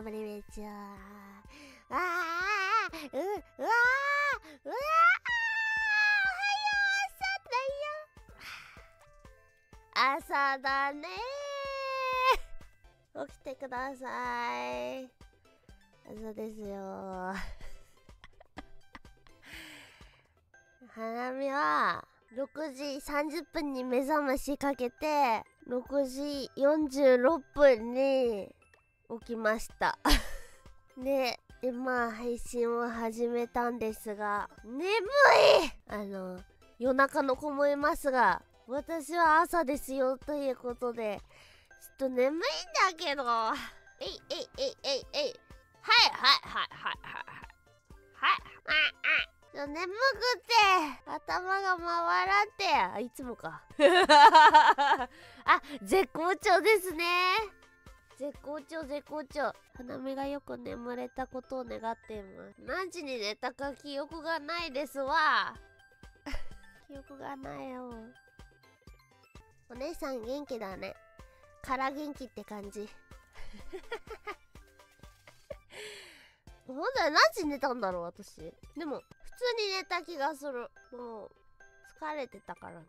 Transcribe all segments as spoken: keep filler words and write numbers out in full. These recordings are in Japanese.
どぶりめちゃああーううわーうわーおはようさだよ朝だねー起きてください朝ですよー花見はろくじさんじゅっぷんに目覚ましかけてろくじよんじゅうろっぷんに起きましたで今配信を始めたんですが眠いあの夜中の子もいますが私は朝ですよということでちょっと眠いんだけどえいえいえいえいえいはいはいはいはいはいはい眠くて頭が回らんてあいつもかあ絶好調ですね絶好調絶好調花見がよく眠れたことを願っています何時に寝たか記憶がないですわ記憶がないよお姉さん元気だねから元気って感じほんとは何時に寝たんだろう私でも普通に寝た気がするもう疲れてたからね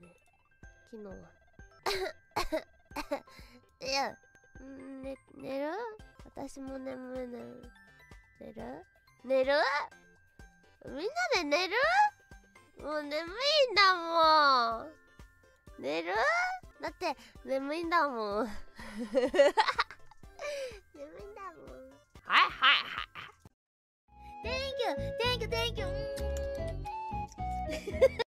昨日はいや、ね、寝る私も眠い寝る寝る寝るみんなで寝るもう眠いんだもん寝るだって眠いんだもん眠いんだもんはいはいはいThank you, thank you, thank you.